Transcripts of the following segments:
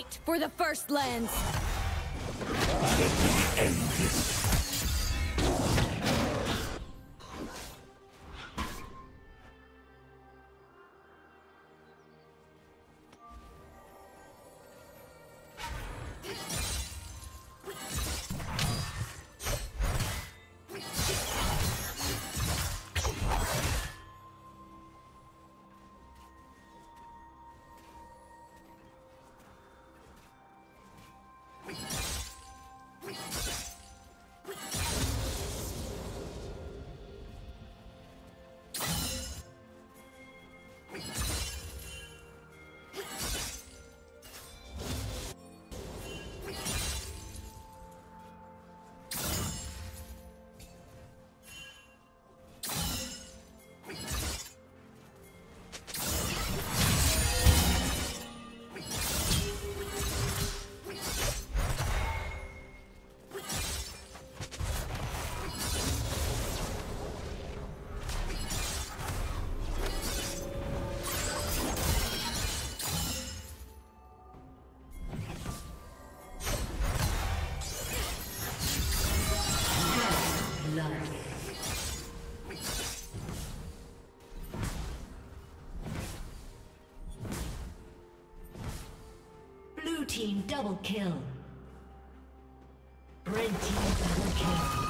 Fight for the First Lands! Let me end this. Team double kill. Red team double kill.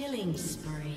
Killing spree.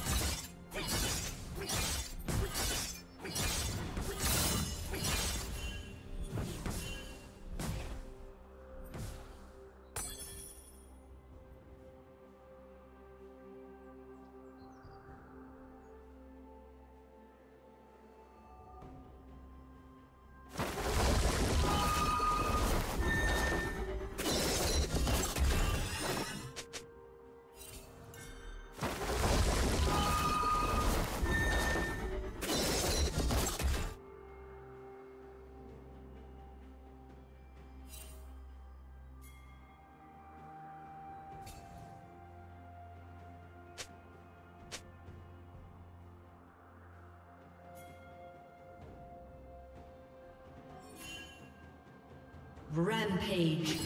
dragon. Rampage.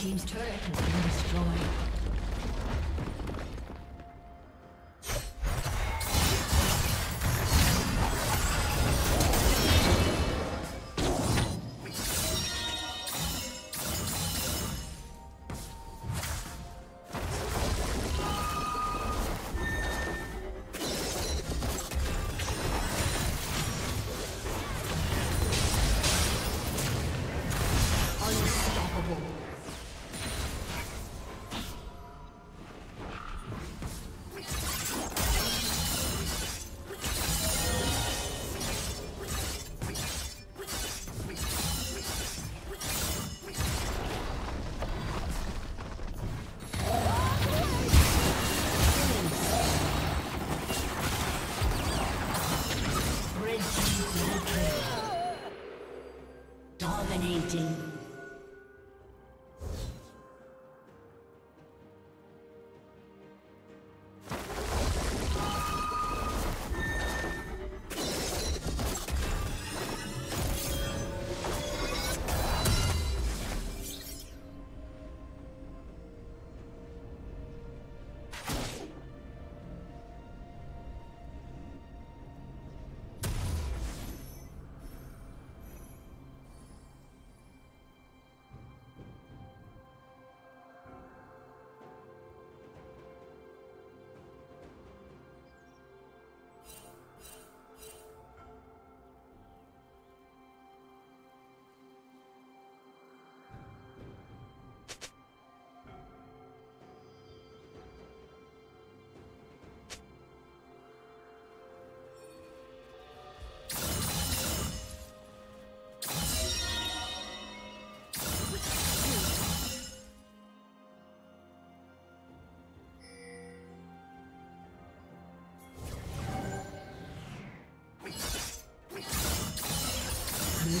Team's turret has been destroyed. Dominating. Blue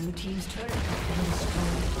Blue team's turret has been destroyed.